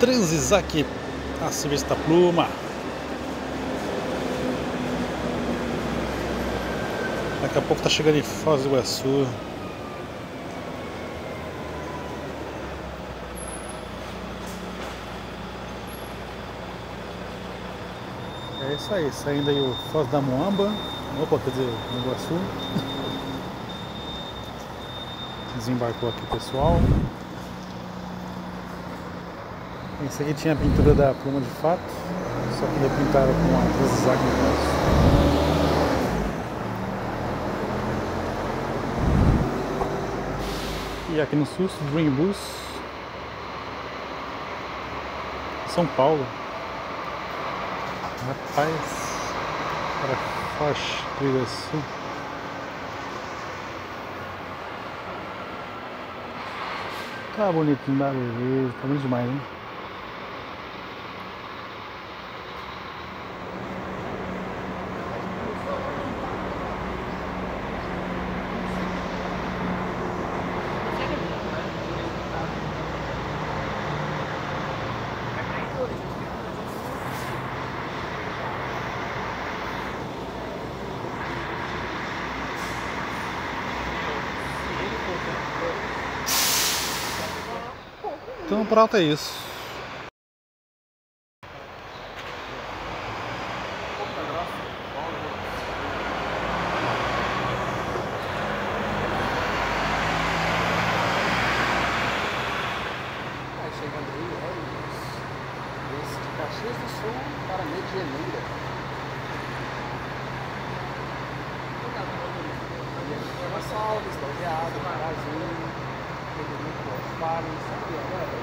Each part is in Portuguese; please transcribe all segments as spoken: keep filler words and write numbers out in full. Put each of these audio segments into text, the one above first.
Transisac, a Silvestre Pluma. Daqui a pouco tá chegando em Foz do Iguaçu. É isso aí, saindo aí o Foz da Moamba, opa, quer dizer, no Iguaçu. Desembarcou aqui o pessoal. Esse aqui tinha a pintura da Pluma de Fato, só que repintaram com a transisac no caso. E aqui no sul, Dream Bus, São Paulo. Rapaz, para Foz do Iguaçu. Tá bonitinho, tá beleza, tá bonito demais, hein? Então pronto, é isso. Aí chegando aí, é isso. Esse de Caxias do Sul para Medianeira. Ana Salves, Laureado, Marazinho, Pedro Fares, Sabiana.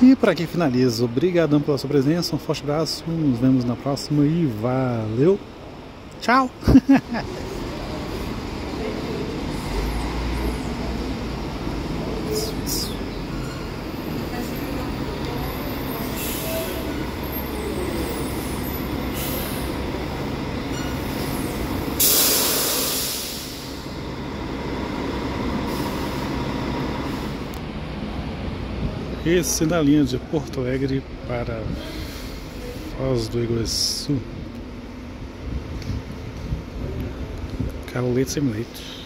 E para aqui finalizo, obrigadão pela sua presença, um forte abraço, nos vemos na próxima e valeu, tchau! Esse na linha de Porto Alegre para Foz do Iguaçu. Carro leite sem leite.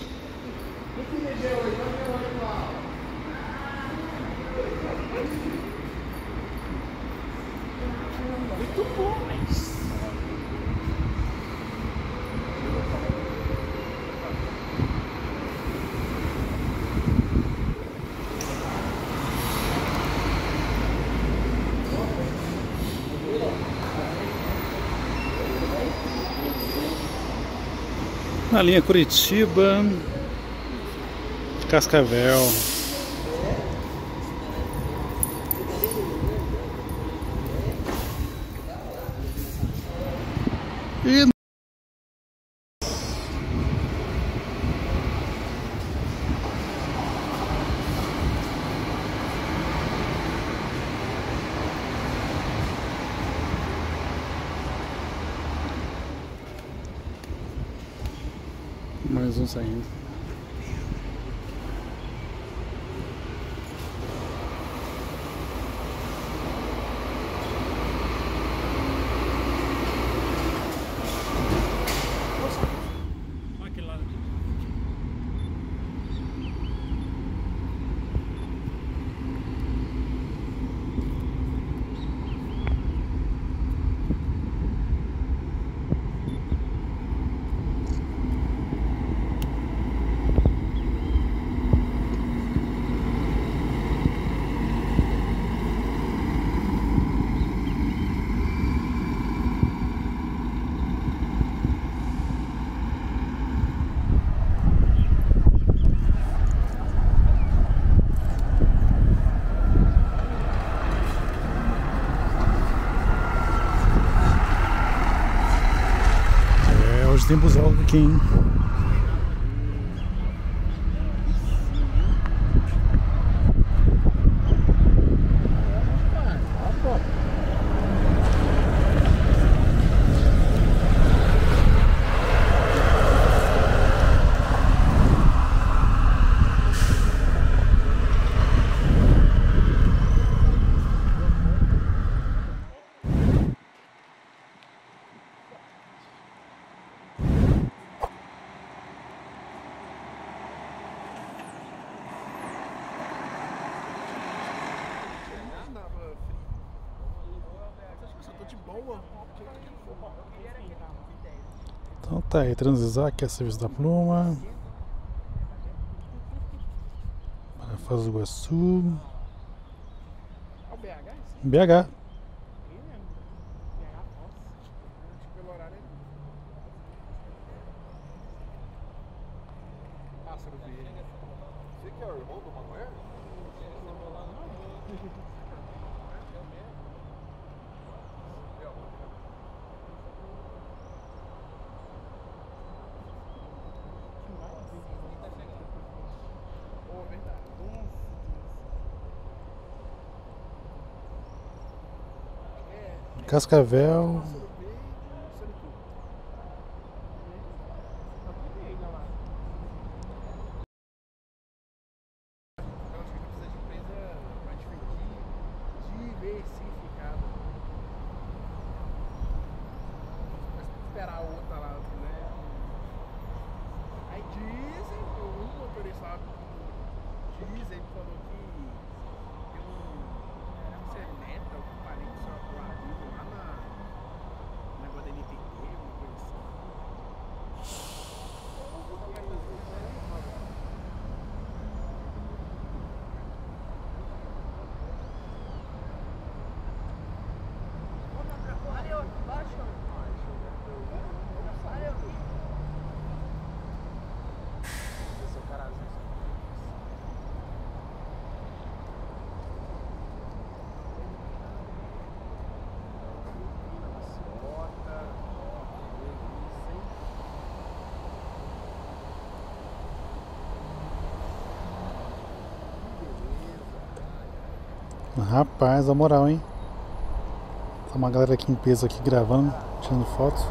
Muito bom, mas... Na linha Curitiba, Cascavel. E mais um saindo. hoje tem busão aqui, hein? Então tá aí, Transizar, que é serviço da Pluma para Foz do Iguaçu, B H. Cascavel. Rapaz, a moral, hein? Tá uma galera aqui em peso aqui gravando, tirando fotos,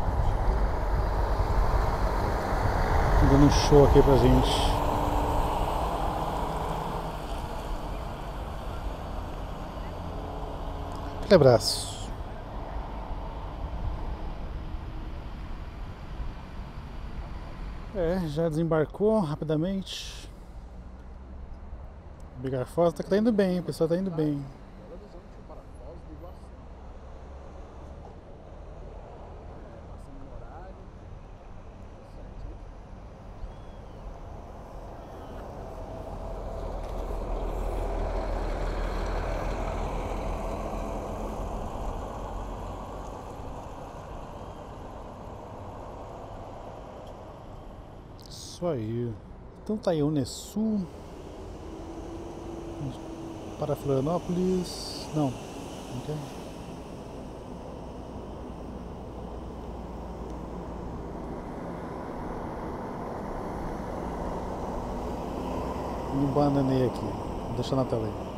dando um show aqui pra gente. Aquele abraço. É, já desembarcou rapidamente. Bigar Foz tá, tá indo bem, o pessoal tá indo bem. Isso aí. Então tá aí, Unesul para Florianópolis, não, ok? Me bananei aqui, vou deixar na tela aí.